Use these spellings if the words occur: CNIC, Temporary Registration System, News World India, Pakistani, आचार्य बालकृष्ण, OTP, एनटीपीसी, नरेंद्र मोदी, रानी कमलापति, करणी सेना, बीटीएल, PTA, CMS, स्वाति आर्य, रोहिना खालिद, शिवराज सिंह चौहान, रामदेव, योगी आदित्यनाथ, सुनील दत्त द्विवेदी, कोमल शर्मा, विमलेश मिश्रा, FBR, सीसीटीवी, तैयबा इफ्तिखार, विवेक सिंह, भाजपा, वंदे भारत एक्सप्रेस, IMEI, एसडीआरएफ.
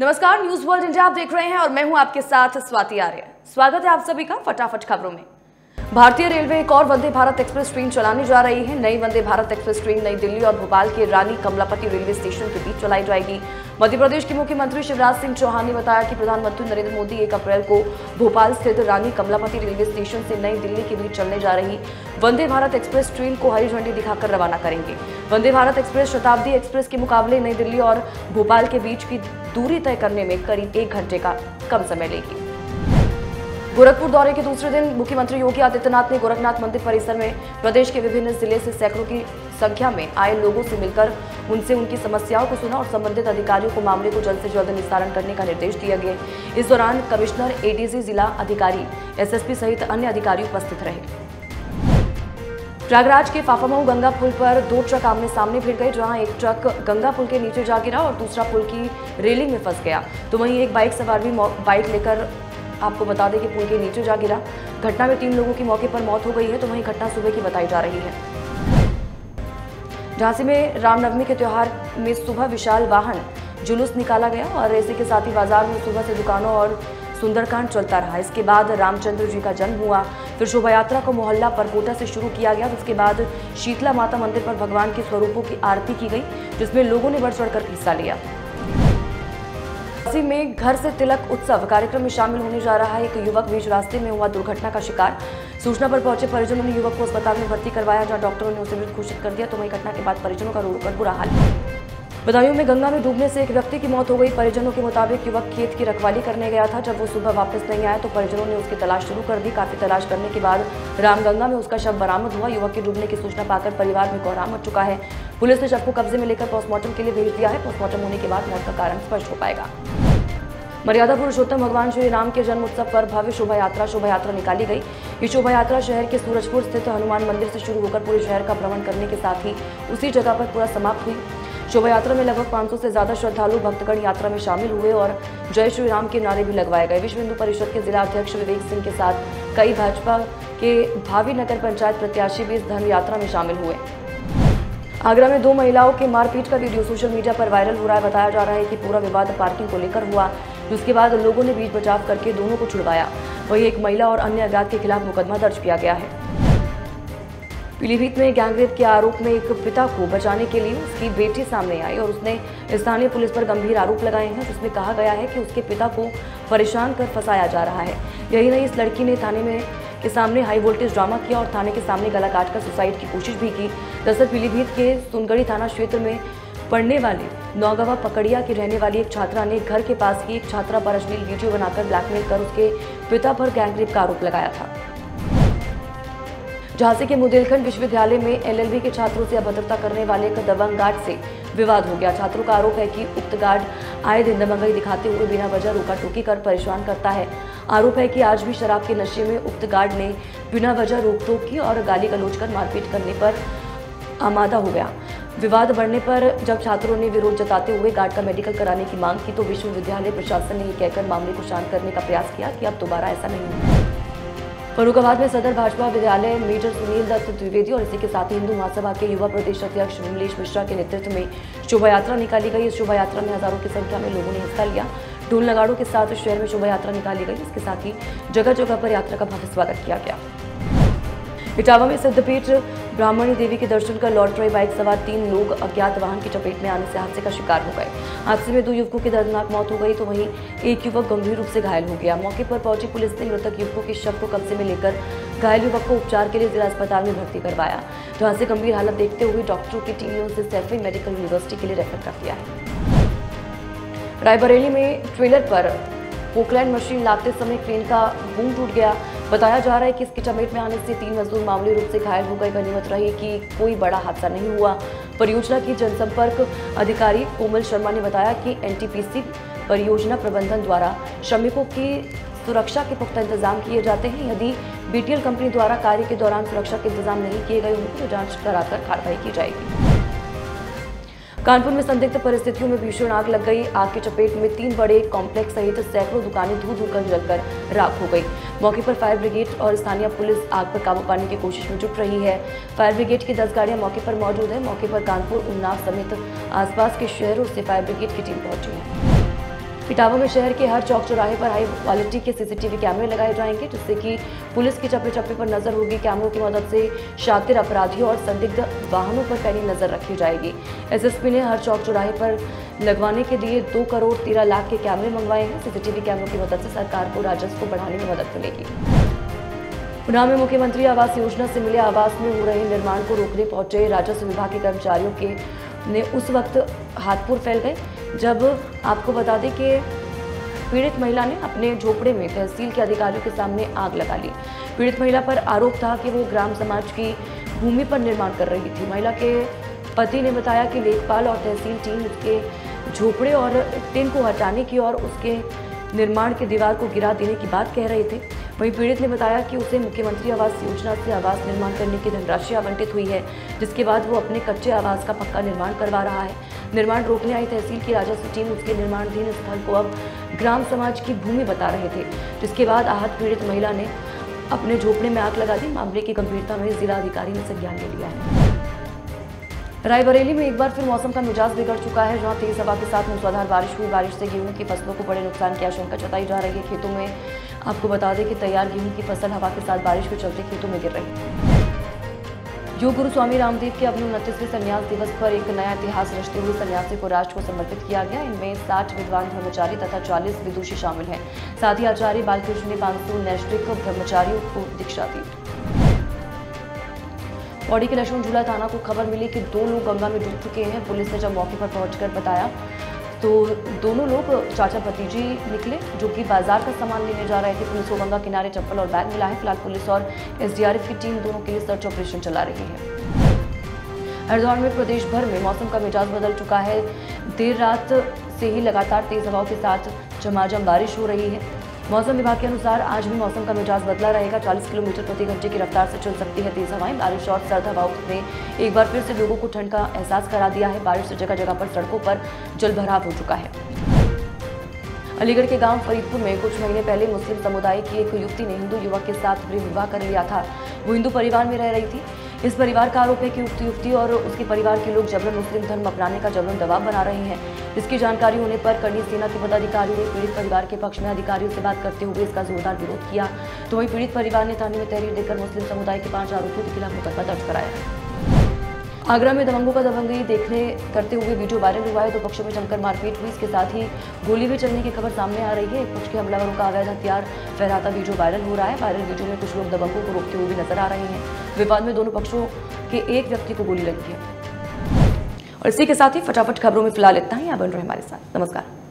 नमस्कार, news world India आप देख रहे हैं और मैं हूं आपके साथ स्वाति आर्य। स्वागत है आप सभी का फटाफट खबरों में। भारतीय रेलवे एक और वंदे भारत एक्सप्रेस ट्रेन चलाने जा रही है। नई वंदे भारत एक्सप्रेस ट्रेन नई दिल्ली और भोपाल के रानी कमलापति रेलवे स्टेशन के बीच चलाई जाएगी। मध्य प्रदेश के मुख्यमंत्री शिवराज सिंह चौहान ने बताया कि प्रधानमंत्री नरेंद्र मोदी 1 अप्रैल को भोपाल स्थित रानी कमलापति रेलवे स्टेशन से नई दिल्ली के बीच चलने जा रही वंदे भारत एक्सप्रेस ट्रेन को हरी झंडी दिखाकर रवाना करेंगे। वंदे भारत एक्सप्रेस शताब्दी एक्सप्रेस के मुकाबले नई दिल्ली और भोपाल के बीच की दूरी तय करने में करीब 1 घंटे का कम समय लेगी। गोरखपुर दौरे के दूसरे दिन मुख्यमंत्री योगी आदित्यनाथ ने गोरखनाथ मंदिर परिसर में प्रदेश के विभिन्न जिले से सैकड़ों की संख्या में आए लोगों से मिलकर उनसे उनकी समस्याओं को सुना और संबंधित अधिकारियों को मामले को जल्द से जल्द निस्तारण करने का निर्देश दिया गया। इस दौरान कमिश्नर, एडीजी, जिला अधिकारी, एसएसपी सहित अन्य अधिकारी उपस्थित रहे। प्रयागराज के फाफामऊ गंगा पुल पर 2 ट्रक आमने सामने भिड़ गए, जहां एक ट्रक गंगा पुल के नीचे जा गिरा और दूसरा पुल की रेलिंग में फंस गया, तो वहीं एक बाइक सवार भी बाइक लेकर आपको बता दें कि पुल के नीचे जा गिरा। घटना में 3 लोगों की मौके पर मौत हो गई है, तो वहीं घटना सुबह की बताई जा रही है। झांसी में रामनवमी के त्यौहार में सुबह विशाल वाहन जुलूस निकाला गया और इसी के साथ ही बाजार में सुबह से दुकानों और सुंदरकांड चलता रहा। इसके बाद रामचंद्र जी का जन्म हुआ, फिर शोभा यात्रा को मोहल्ला परकोटा से शुरू किया गया। उसके बाद शीतला माता मंदिर पर भगवान के स्वरूपों की आरती की गई, जिसमें लोगों ने बढ़ चढ़कर हिस्सा लिया। झांसी में घर से तिलक उत्सव कार्यक्रम में शामिल होने जा रहा है एक युवक बीच रास्ते में हुआ दुर्घटना का शिकार। सूचना पर पहुंचे परिजनों ने युवक को अस्पताल में भर्ती करवाया, जहां डॉक्टरों ने उसे मृत घोषित कर दिया, तो वहीं घटना के बाद परिजनों का रोड पर बुरा हाल। बदायूं में गंगा में डूबने से एक व्यक्ति की मौत हो गई। परिजनों के मुताबिक युवक खेत की रखवाली करने गया था। जब वो सुबह वापस नहीं आया तो परिजनों ने उसकी तलाश शुरू कर दी। काफी तलाश करने के बाद रामगंगा में उसका शव बरामद हुआ। युवक के डूबने की सूचना पाकर परिवार में कोहराम मच चुका है। पुलिस ने शव को कब्जे में लेकर पोस्टमार्टम के लिए भेज दिया है। पोस्टमार्टम होने के बाद मौत का कारण स्पष्ट हो पाएगा। मर्यादा पुरुषोत्तम भगवान श्री राम के जन्म उत्सव पर भव्य शोभा यात्रा निकाली गई। ये शोभा यात्रा शहर के सूरजपुर स्थित हनुमान मंदिर से शुरू होकर पूरे शहर का भ्रमण करने के साथ ही उसी जगह पर पूरा समाप्त हुई। शोभा यात्रा में लगभग 500 से ज्यादा श्रद्धालु भक्तगण यात्रा में शामिल हुए और जय श्री राम के नारे भी लगवाए गए। विश्व हिंदू परिषद के जिला अध्यक्ष विवेक सिंह के साथ कई भाजपा के भावी नगर पंचायत प्रत्याशी भी इस धन यात्रा में शामिल हुए। आगरा में 2 महिलाओं के मारपीट का वीडियो सोशल मीडिया पर वायरल हो रहा है। बताया जा रहा है कि पूरा विवाद पार्किंग को लेकर हुआ, जिसके बाद लोगों ने बीच बचाव करके दोनों को छुड़वाया। वहीं एक महिला और अन्य अज्ञात के खिलाफ मुकदमा दर्ज किया गया है। पीलीभीत में गैंगरेप के आरोप में एक पिता को बचाने के लिए उसकी बेटी सामने आई और उसने स्थानीय पुलिस पर गंभीर आरोप लगाए हैं, जिसमें कहा गया है कि उसके पिता को परेशान कर फंसाया जा रहा है। यही नहीं, इस लड़की ने थाने में के सामने हाई वोल्टेज ड्रामा किया और थाने के सामने गला काटकर सुसाइड की कोशिश भी की। दरअसल पीलीभीत के सुनगढ़ी थाना क्षेत्र में पढ़ने वाले नौगावा पकड़िया की रहने वाली एक छात्रा ने घर के पास की एक छात्रा पर अश्लील वीडियो बनाकर ब्लैकमेल कर उसके पिता पर गैंगरेप का आरोप लगाया था। झांसी के मुदेलखंड विश्वविद्यालय में एलएलबी के छात्रों से अभद्रता करने वाले एक दबंग गार्ड से विवाद हो गया। छात्रों का आरोप है कि उक्त गार्ड आए दिन दबंगई दिखाते हुए बिना वजह रोका टोकी कर परेशान करता है। आरोप है कि आज भी शराब के नशे में उक्त गार्ड ने बिना वजह रोक टोक की और गाली गलौज कर मारपीट करने पर आमादा हो गया। विवाद बढ़ने पर जब छात्रों ने विरोध जताते हुए गार्ड का मेडिकल कराने की मांग की तो विश्वविद्यालय प्रशासन ने यह कहकर मामले को शांत करने का प्रयास किया कि अब दोबारा ऐसा नहीं होगा। फर्रुखाबाद में सदर भाजपा विद्यालय मेजर सुनील दत्त द्विवेदी और इसी के साथ हिंदू महासभा के युवा प्रदेश अध्यक्ष विमलेश मिश्रा के नेतृत्व में शोभा यात्रा निकाली गई। इस शोभा यात्रा में हजारों की संख्या में लोगों ने हिस्सा लिया। ढोल नगाड़ों के साथ शहर में शोभा यात्रा निकाली गई। इसके साथ ही जगह जगह पर यात्रा का भव्य स्वागत किया गया। इटावा में सिद्धपीठ ब्राह्मणी देवी के दर्शन कर लौट रहे बाइक सवार 3 लोग अज्ञात वाहन की चपेट में आने से हादसे का शिकार हो गए। हादसे में 2 युवकों की दर्दनाक मौत हो गई तो वहीं एक युवक गंभीर रूप से घायल हो गया। मौके पर पहुंची पुलिस ने मृतक युवकों के शव को कब्जे में लेकर घायल युवक को उपचार के लिए जिला अस्पताल में भर्ती करवाया, जहाँ से गंभीर हालत देखते हुए डॉक्टरों की टीम ने उसे सैफई मेडिकल यूनिवर्सिटी के लिए रेफर कर दिया है। रायबरेली में ट्रेलर पर पोकलैंड मशीन लादते समय ट्रेन का बूम टूट गया। बताया जा रहा है कि इसकी चपेट में आने से 3 मजदूर मामूली रूप से घायल हो गए। गनीमत रही कि कोई बड़ा हादसा नहीं हुआ। परियोजना की जनसंपर्क अधिकारी कोमल शर्मा ने बताया कि एनटीपीसी परियोजना प्रबंधन द्वारा श्रमिकों की सुरक्षा के पुख्ता इंतजाम किए जाते हैं। यदि बीटीएल कंपनी द्वारा कार्य के दौरान सुरक्षा के इंतजाम नहीं किए गए होंगे तो जाँच कराकर कार्रवाई की जाएगी। कानपुर में संदिग्ध परिस्थितियों में भीषण आग लग गई। आग की चपेट में 3 बड़े कॉम्प्लेक्स सहित सैकड़ों दुकानें धू धू कर जलकर राख हो गई। मौके पर फायर ब्रिगेड और स्थानीय पुलिस आग पर काबू पाने की कोशिश में जुट रही है। फायर ब्रिगेड की 10 गाड़ियां मौके पर मौजूद है। मौके पर कानपुर, उन्नाव समेत आसपास के शहरों से फायर ब्रिगेड की टीम पहुंची है। इटावा में शहर के हर चौक चौराहे पर हाई क्वालिटी के सीसीटीवी कैमरे लगाए जाएंगे, जिससे कि पुलिस की चप्पे चप्पे पर नजर होगी। कैमरों की मदद से शातिर अपराधियों और संदिग्ध वाहनों पर कड़ी नजर रखी जाएगी। एसएसपी ने हर चौक चौराहे पर लगवाने के लिए 2 करोड़ 13 लाख के कैमरे मंगवाए हैं। सीसीटीवी कैमरों की मदद से सरकार को राजस्व को बढ़ाने में मदद मिलेगी। गुना में मुख्यमंत्री आवास योजना से मिले आवास में हो रहे निर्माण को रोकने पहुंचे राजस्व विभाग के कर्मचारियों ने उस वक्त हाथपुर फैल गए जब आपको बता दें कि पीड़ित महिला ने अपने झोपड़े में तहसील के अधिकारियों के सामने आग लगा ली। पीड़ित महिला पर आरोप था कि वो ग्राम समाज की भूमि पर निर्माण कर रही थी। महिला के पति ने बताया कि लेखपाल और तहसील टीम उसके झोपड़े और टिन को हटाने की और उसके निर्माण की दीवार को गिरा देने की बात कह रहे थे। वहीं पीड़ित ने बताया कि उसे मुख्यमंत्री आवास योजना से आवास निर्माण करने की धनराशि आवंटित हुई है, जिसके बाद वो अपने कच्चे आवास का पक्का निर्माण करवा रहा है। निर्माण रोकने आई तहसील की राजस्व टीम उसके निर्माणाधीन स्थल को अब ग्राम समाज की भूमि बता रहे थे, जिसके बाद आहत पीड़ित महिला ने अपने झोपड़े में आग लगा दी। मामले की गंभीरता में जिलाधिकारी ने संज्ञान ले लिया है। रायबरेली में एक बार फिर मौसम का मिजाज बिगड़ चुका है, जहां तेज हवा के साथ मूसलाधार बारिश हुई। बारिश से गेहूं की फसलों को बड़े नुकसान की आशंका जताई जा रही है। खेतों में आपको बता दें कि तैयार गेहूं की फसल हवा के साथ बारिश के चलते खेतों में गिर रही है। योग गुरु स्वामी रामदेव के अपने 29वें संन्यास दिवस पर एक नया इतिहास रचते हुए सन्यासी को राष्ट्र को समर्पित किया गया। इनमें 60 विद्वान ब्रह्मचारी तथा 40 विदुषी शामिल हैं। साथ ही आचार्य बालकृष्ण ने 500 नैष्ठिक ब्रह्मचारियों को दीक्षा दी। पौड़ी के लक्ष्मण झूला थाना को खबर मिली कि 2 लोग गंगा में डूब चुके हैं। पुलिस ने जब मौके पर पहुंचकर बताया तो दोनों लोग चाचा भतीजी निकले, जो कि बाजार का सामान लेने जा रहे थे। पुलिस को गंगा किनारे चप्पल और बैग मिला है। फिलहाल पुलिस और एसडीआरएफ की टीम दोनों के लिए सर्च ऑपरेशन चला रही है। हरिद्वार में प्रदेश भर में मौसम का मिजाज बदल चुका है। देर रात से ही लगातार तेज हवाओं के साथ झमाझम बारिश हो रही है। मौसम विभाग के अनुसार आज भी मौसम का मिजाज बदला रहेगा। 40 किलोमीटर प्रति घंटे की रफ्तार से चल सकती है तेज हवाएं। बारिश और सर्द हवाओं ने एक बार फिर से लोगों को ठंड का एहसास करा दिया है। बारिश से जगह जगह पर सड़कों पर जलभराव हो चुका है। अलीगढ़ के गांव फरीदपुर में कुछ महीने पहले मुस्लिम समुदाय की एक युवती ने हिंदू युवक के साथ गृह विवाह कर लिया था। वो हिंदू परिवार में रह रही थी। इस परिवार का आरोप है कि उक्त युवती और उसके परिवार के लोग जबरन मुस्लिम धर्म अपनाने का जबरन दबाव बना रहे हैं। इसकी जानकारी होने पर करणी सेना के पदाधिकारियों ने पीड़ित परिवार के पक्ष में अधिकारियों से बात करते हुए इसका जोरदार विरोध किया। तो वहीं पीड़ित परिवार ने थाने में तहरीर देकर मुस्लिम समुदाय के 5 आरोपियों के खिलाफ मुकदमा दर्ज कराया। आगरा में दबंगों का दबंगई देखने करते हुए वीडियो वायरल हुआ है। 2 पक्षों में जमकर मारपीट हुई। इसके साथ ही गोली भी चलने की खबर सामने आ रही है। एक पक्ष के हमलावरों का अवैध हथियार फहराता वीडियो वायरल हो रहा है। वायरल वीडियो में कुछ लोग दबंगों को रोकते हुए भी नजर आ रहे हैं। विवाद में दोनों पक्षों के एक व्यक्ति को गोली लगी है। और इसी के साथ ही फटाफट खबरों में फिलहाल इतना ही। आप बन रहे हमारे साथ। नमस्कार।